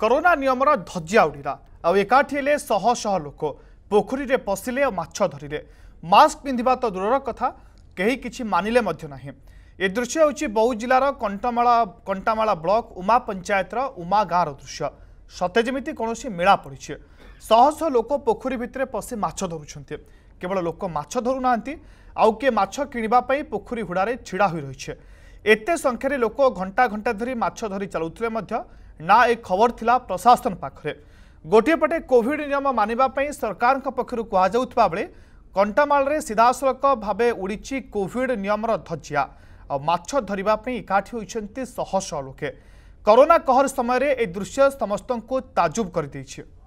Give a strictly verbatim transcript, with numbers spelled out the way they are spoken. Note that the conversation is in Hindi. करोना नियमर धज्जिया उड़ीला आउ एकाठी शह शह लोक पोखरी रे पशिले और माछ धरिले मास्क पिंधिबा तो दूरर कथा केही किछि मानिले मध्य नाही। ए दृश्य होछि बौद्ध जिलार कंटामाला कंटामाला ब्लॉक उमा पंचायतर उमा गाँवर दृश्य। सते जेमिति कोनोसी मेला पड़िछि। शह शह लोक पोखरी भितरे पशि माछ धरुछन्ते। केवल लोक माछ धरु नांती आउ के माछ किनिबा पई पोखरी हुडारे छिड़ा होई रहिछे। एते संख्यारे लोक घंटा घंटा धरी माछ धरी चलुतले मध्य ना एक खबर थिला प्रशासन पाखरे। गोटे पटे कोविड नियम मानिबा पई सरकार पक्षर कह जाउतबा बेले कंटामाल रे सीधासलख भाबे उड़ीची कोविड नियमर धज्जिया आ माछ धरिबा पई एकाठी होइछन्ती शह शह लोके। कोरोना कहर समय रे ए दृश्य समस्तन को ताजुब कर दैछि।